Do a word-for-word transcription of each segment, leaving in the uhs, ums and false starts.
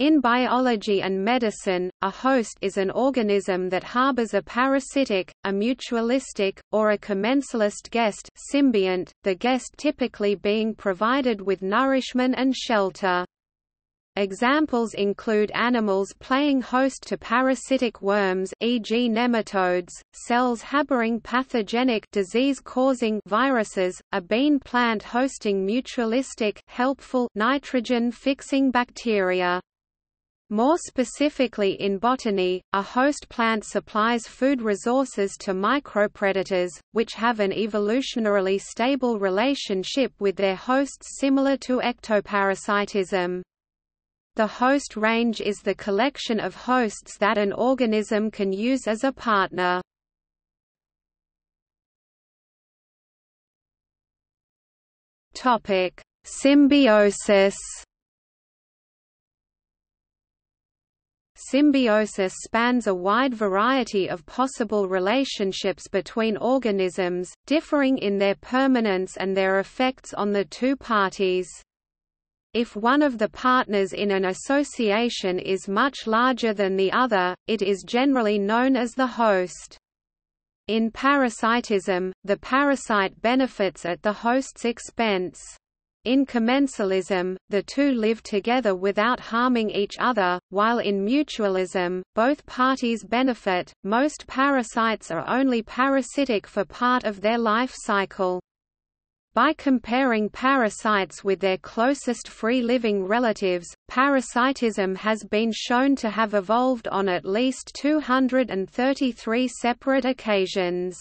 In biology and medicine, a host is an organism that harbors a parasitic, a mutualistic, or a commensalist guest symbiont, the guest typically being provided with nourishment and shelter. Examples include animals playing host to parasitic worms, for example nematodes, cells harboring pathogenic disease-causing viruses, a bean plant hosting mutualistic helpful nitrogen-fixing bacteria. More specifically in botany, a host plant supplies food resources to micropredators, which have an evolutionarily stable relationship with their hosts similar to ectoparasitism. The host range is the collection of hosts that an organism can use as a partner. Symbiosis. Symbiosis spans a wide variety of possible relationships between organisms, differing in their permanence and their effects on the two parties. If one of the partners in an association is much larger than the other, it is generally known as the host. In parasitism, the parasite benefits at the host's expense. In commensalism, the two live together without harming each other, while in mutualism, both parties benefit. Most parasites are only parasitic for part of their life cycle. By comparing parasites with their closest free-living relatives, parasitism has been shown to have evolved on at least two hundred thirty-three separate occasions.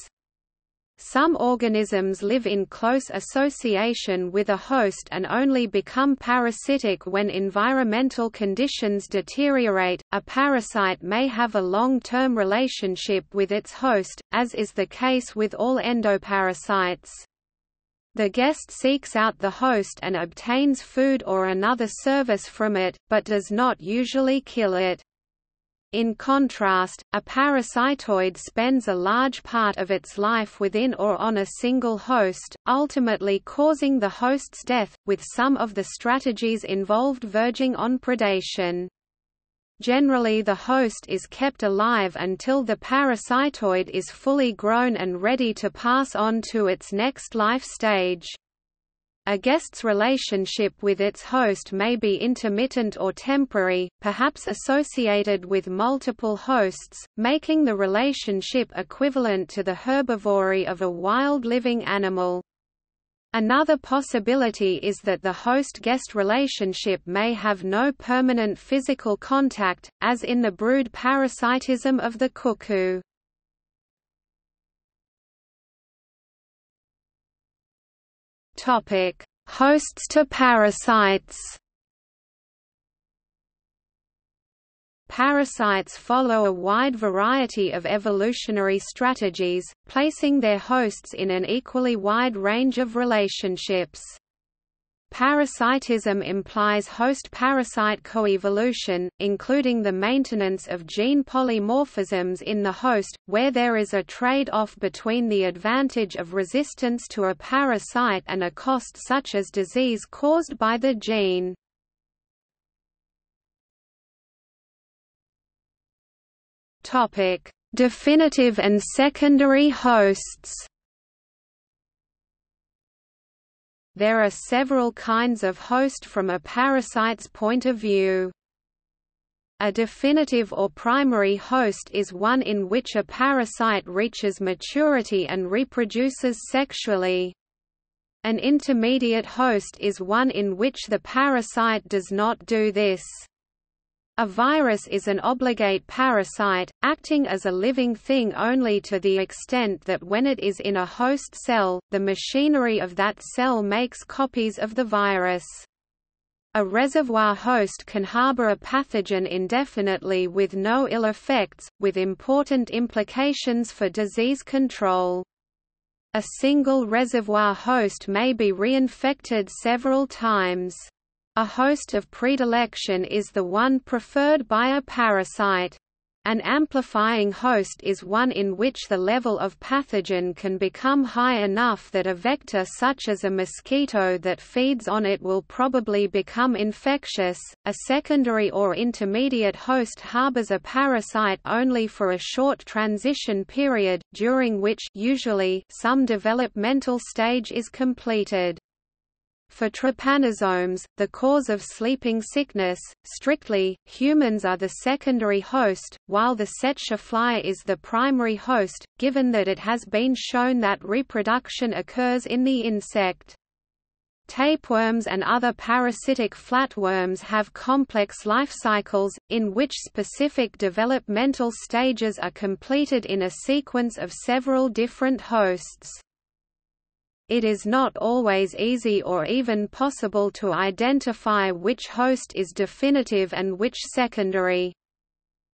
Some organisms live in close association with a host and only become parasitic when environmental conditions deteriorate. A parasite may have a long-term relationship with its host, as is the case with all endoparasites. The guest seeks out the host and obtains food or another service from it, but does not usually kill it. In contrast, a parasitoid spends a large part of its life within or on a single host, ultimately causing the host's death, with some of the strategies involved verging on predation. Generally, the host is kept alive until the parasitoid is fully grown and ready to pass on to its next life stage. A guest's relationship with its host may be intermittent or temporary, perhaps associated with multiple hosts, making the relationship equivalent to the herbivory of a wild living animal. Another possibility is that the host-guest relationship may have no permanent physical contact, as in the brood parasitism of the cuckoo. Topic: Hosts to parasites. Parasites follow a wide variety of evolutionary strategies, placing their hosts in an equally wide range of relationships. Parasitism implies host-parasite coevolution, including the maintenance of gene polymorphisms in the host, where there is a trade-off between the advantage of resistance to a parasite and a cost such as disease caused by the gene. Topic: Definitive and secondary hosts. There are several kinds of host from a parasite's point of view. A definitive or primary host is one in which a parasite reaches maturity and reproduces sexually. An intermediate host is one in which the parasite does not do this. A virus is an obligate parasite, acting as a living thing only to the extent that when it is in a host cell, the machinery of that cell makes copies of the virus. A reservoir host can harbor a pathogen indefinitely with no ill effects, with important implications for disease control. A single reservoir host may be reinfected several times. A host of predilection is the one preferred by a parasite. An amplifying host is one in which the level of pathogen can become high enough that a vector such as a mosquito that feeds on it will probably become infectious. A secondary or intermediate host harbors a parasite only for a short transition period, during which usually some developmental stage is completed. For trypanosomes, the cause of sleeping sickness, strictly, humans are the secondary host, while the Setchia fly is the primary host, given that it has been shown that reproduction occurs in the insect. Tapeworms and other parasitic flatworms have complex life cycles, in which specific developmental stages are completed in a sequence of several different hosts. It is not always easy or even possible to identify which host is definitive and which secondary.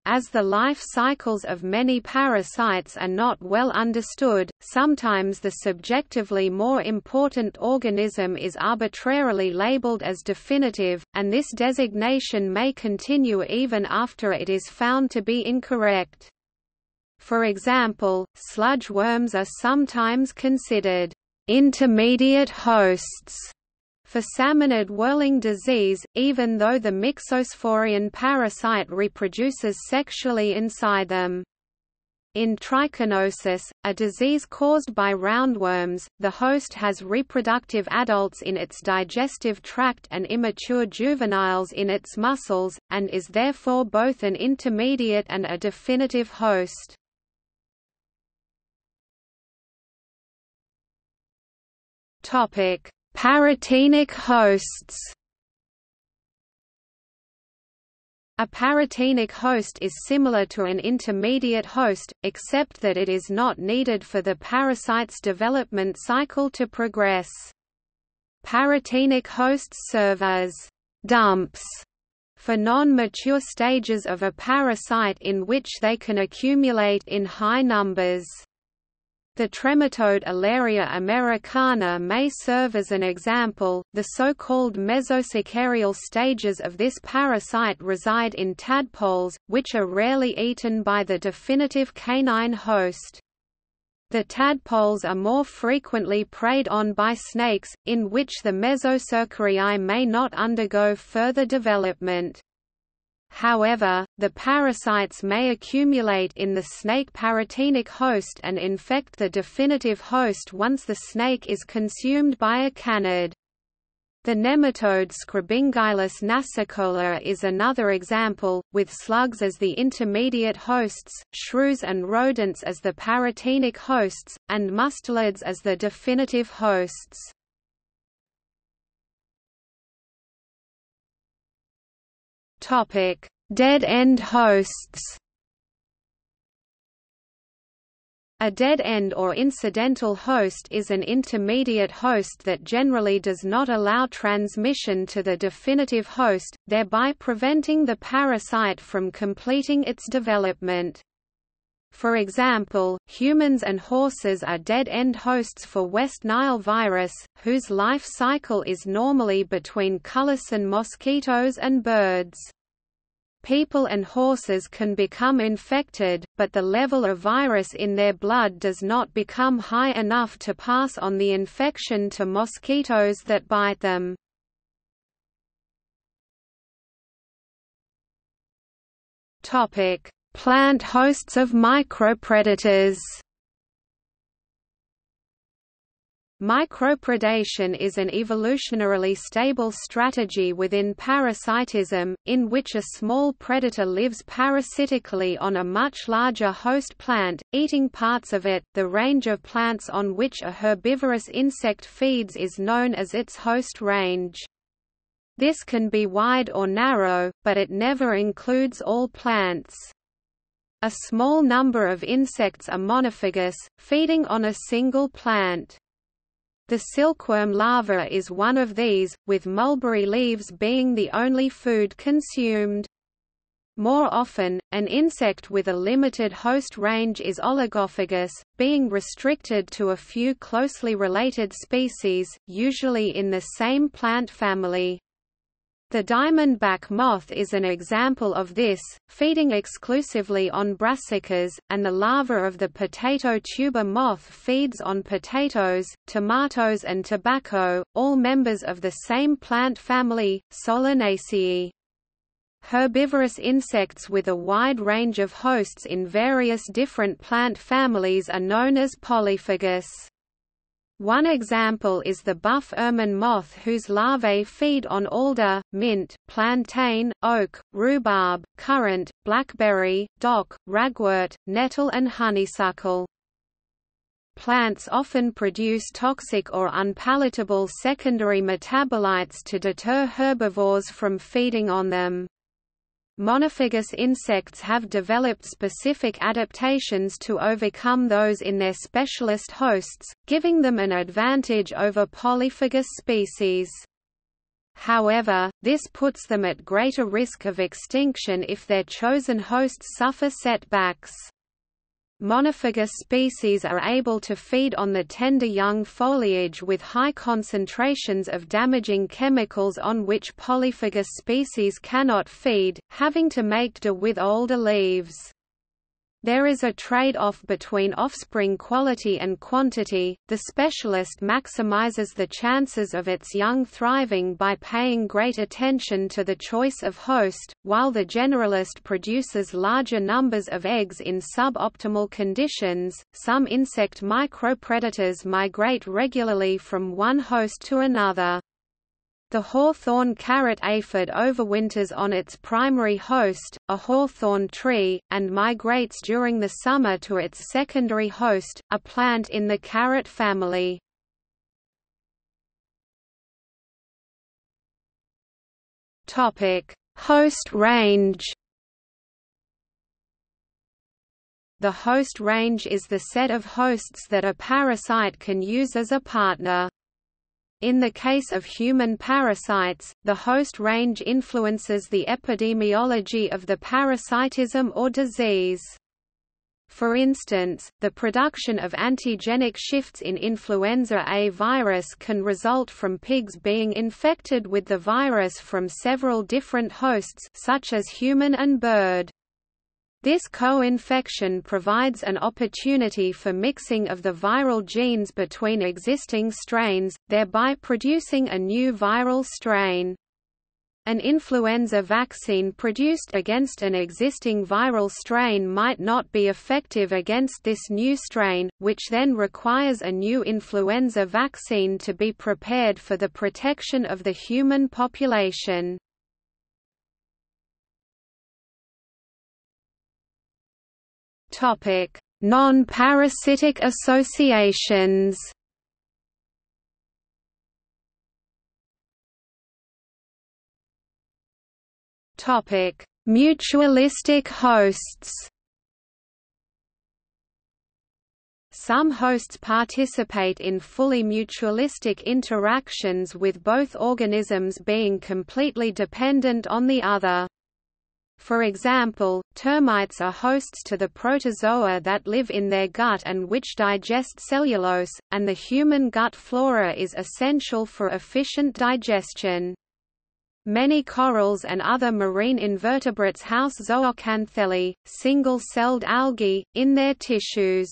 As the life cycles of many parasites are not well understood, sometimes the subjectively more important organism is arbitrarily labeled as definitive, and this designation may continue even after it is found to be incorrect. For example, sludge worms are sometimes considered intermediate hosts for salmonid whirling disease, even though the Myxosporidium parasite reproduces sexually inside them. In trichinosis, a disease caused by roundworms, the host has reproductive adults in its digestive tract and immature juveniles in its muscles, and is therefore both an intermediate and a definitive host. Topic: Paratenic hosts. A paratenic host is similar to an intermediate host, except that it is not needed for the parasite's development cycle to progress. Paratenic hosts serve as dumps for non-mature stages of a parasite in which they can accumulate in high numbers. The trematode Alaria americana may serve as an example. The so-called mesosicarial stages of this parasite reside in tadpoles, which are rarely eaten by the definitive canine host. The tadpoles are more frequently preyed on by snakes, in which the mesosicariae may not undergo further development. However, the parasites may accumulate in the snake paratenic host and infect the definitive host once the snake is consumed by a canid. The nematode Skrjabingylus nasicola is another example, with slugs as the intermediate hosts, shrews and rodents as the paratenic hosts, and mustelids as the definitive hosts. Topic: Dead-end hosts. A dead-end or incidental host is an intermediate host that generally does not allow transmission to the definitive host, thereby preventing the parasite from completing its development. For example, humans and horses are dead-end hosts for West Nile virus, whose life cycle is normally between colours and mosquitoes and birds. People and horses can become infected, but the level of virus in their blood does not become high enough to pass on the infection to mosquitoes that bite them. Plant hosts of micropredators. Micropredation is an evolutionarily stable strategy within parasitism, in which a small predator lives parasitically on a much larger host plant, eating parts of it. The range of plants on which a herbivorous insect feeds is known as its host range. This can be wide or narrow, but it never includes all plants. A small number of insects are monophagous, feeding on a single plant. The silkworm larva is one of these, with mulberry leaves being the only food consumed. More often, an insect with a limited host range is oligophagous, being restricted to a few closely related species, usually in the same plant family. The diamondback moth is an example of this, feeding exclusively on brassicas, and the larva of the potato tuber moth feeds on potatoes, tomatoes and tobacco, all members of the same plant family, Solanaceae. Herbivorous insects with a wide range of hosts in various different plant families are known as polyphagous. One example is the buff ermine moth whose larvae feed on alder, mint, plantain, oak, rhubarb, currant, blackberry, dock, ragwort, nettle and honeysuckle. Plants often produce toxic or unpalatable secondary metabolites to deter herbivores from feeding on them. Monophagous insects have developed specific adaptations to overcome those in their specialist hosts, giving them an advantage over polyphagous species. However, this puts them at greater risk of extinction if their chosen hosts suffer setbacks. Monophagous species are able to feed on the tender young foliage with high concentrations of damaging chemicals on which polyphagous species cannot feed, having to make do with older leaves. There is a trade-off between offspring quality and quantity. The specialist maximizes the chances of its young thriving by paying great attention to the choice of host, while the generalist produces larger numbers of eggs in suboptimal conditions. Some insect micropredators migrate regularly from one host to another. The hawthorn carrot aphid overwinters on its primary host, a hawthorn tree, and migrates during the summer to its secondary host, a plant in the carrot family. Topic: Host range. The host range is the set of hosts that a parasite can use as a partner. In the case of human parasites, the host range influences the epidemiology of the parasitism or disease. For instance, the production of antigenic shifts in influenza A virus can result from pigs being infected with the virus from several different hosts, such as human and bird. This co-infection provides an opportunity for mixing of the viral genes between existing strains, thereby producing a new viral strain. An influenza vaccine produced against an existing viral strain might not be effective against this new strain, which then requires a new influenza vaccine to be prepared for the protection of the human population. Topic: Non-parasitic associations. Topic: Mutualistic hosts. Some hosts participate in fully mutualistic interactions with both organisms being completely dependent on the other. For example, termites are hosts to the protozoa that live in their gut and which digest cellulose, and the human gut flora is essential for efficient digestion. Many corals and other marine invertebrates house zooxanthellae, single-celled algae, in their tissues.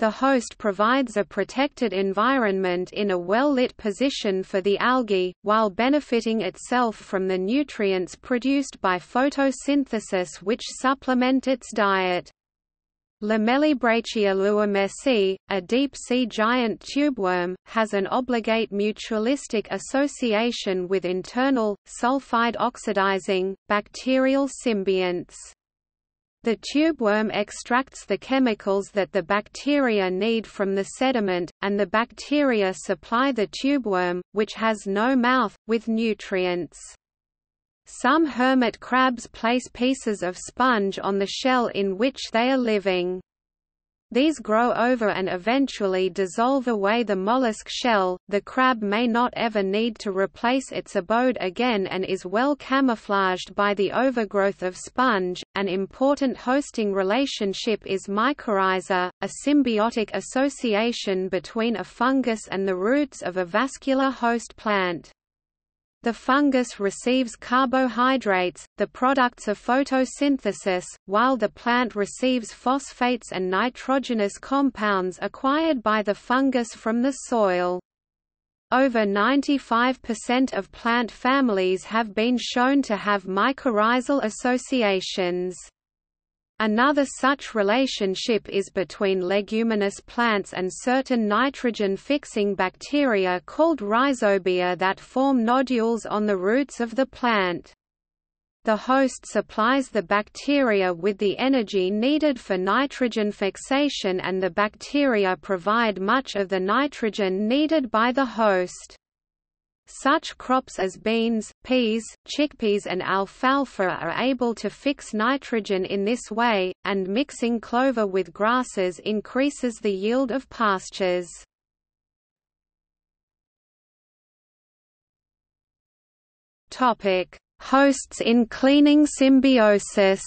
The host provides a protected environment in a well-lit position for the algae, while benefiting itself from the nutrients produced by photosynthesis which supplement its diet. Lamellibrachia luymesi, a deep-sea giant tubeworm, has an obligate mutualistic association with internal, sulfide-oxidizing, bacterial symbionts. The tubeworm extracts the chemicals that the bacteria need from the sediment, and the bacteria supply the tubeworm, which has no mouth, with nutrients. Some hermit crabs place pieces of sponge on the shell in which they are living. These grow over and eventually dissolve away the mollusk shell. The crab may not ever need to replace its abode again and is well camouflaged by the overgrowth of sponge. An important hosting relationship is mycorrhiza, a symbiotic association between a fungus and the roots of a vascular host plant. The fungus receives carbohydrates, the products of photosynthesis, while the plant receives phosphates and nitrogenous compounds acquired by the fungus from the soil. Over ninety-five percent of plant families have been shown to have mycorrhizal associations. Another such relationship is between leguminous plants and certain nitrogen-fixing bacteria called rhizobia that form nodules on the roots of the plant. The host supplies the bacteria with the energy needed for nitrogen fixation, and the bacteria provide much of the nitrogen needed by the host. Such crops as beans, peas, chickpeas and alfalfa are able to fix nitrogen in this way, and mixing clover with grasses increases the yield of pastures. Topic: Hosts in cleaning symbiosis.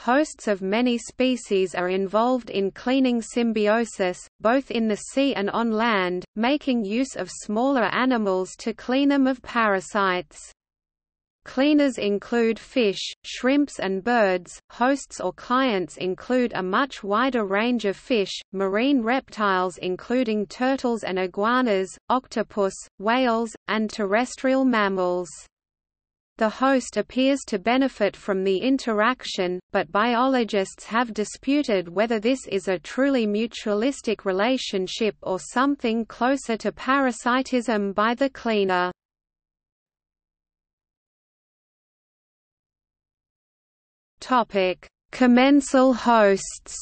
Hosts of many species are involved in cleaning symbiosis, both in the sea and on land, making use of smaller animals to clean them of parasites. Cleaners include fish, shrimps and birds. Hosts or clients include a much wider range of fish, marine reptiles including turtles and iguanas, octopus, whales, and terrestrial mammals. The host appears to benefit from the interaction, but biologists have disputed whether this is a truly mutualistic relationship or something closer to parasitism by the cleaner. Topic: Commensal hosts.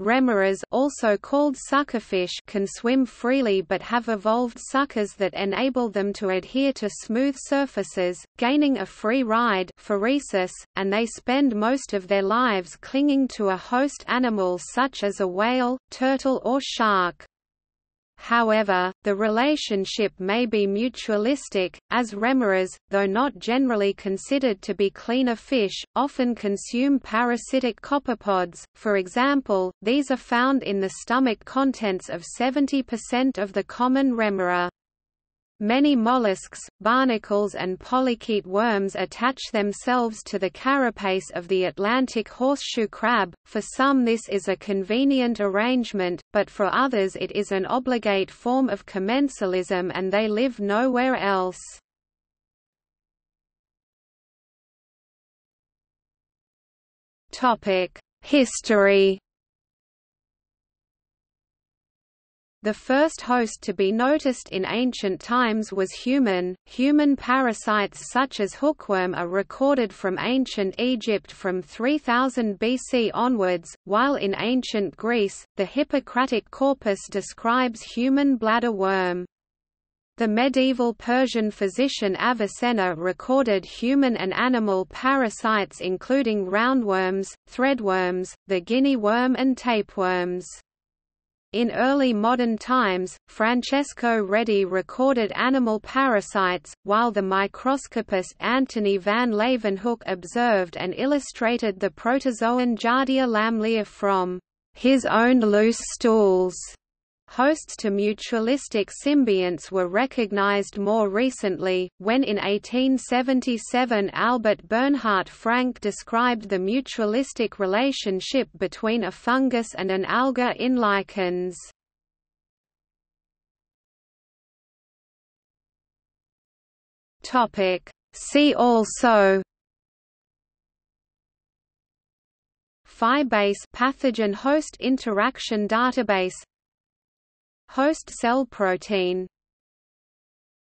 Remeras, also called suckerfish, can swim freely but have evolved suckers that enable them to adhere to smooth surfaces, gaining a free ride, phoresis, and they spend most of their lives clinging to a host animal such as a whale, turtle or shark. However, the relationship may be mutualistic, as remeras, though not generally considered to be cleaner fish, often consume parasitic copepods. For example, these are found in the stomach contents of seventy percent of the common remera. Many mollusks, barnacles and polychaete worms attach themselves to the carapace of the Atlantic horseshoe crab. For some this is a convenient arrangement, but for others it is an obligate form of commensalism and they live nowhere else. History. The first host to be noticed in ancient times was human. Human parasites such as hookworm are recorded from ancient Egypt from three thousand B C onwards, while in ancient Greece, the Hippocratic corpus describes human bladder worm. The medieval Persian physician Avicenna recorded human and animal parasites including roundworms, threadworms, the guinea worm and tapeworms. In early modern times, Francesco Redi recorded animal parasites, while the microscopist Antony van Leeuwenhoek observed and illustrated the protozoan Giardia lamblia from his own loose stools. Hosts to mutualistic symbionts were recognized more recently, when in eighteen seventy-seven Albert Bernhard Frank described the mutualistic relationship between a fungus and an alga in lichens. See also: PhiBase pathogen-host interaction database, host cell protein.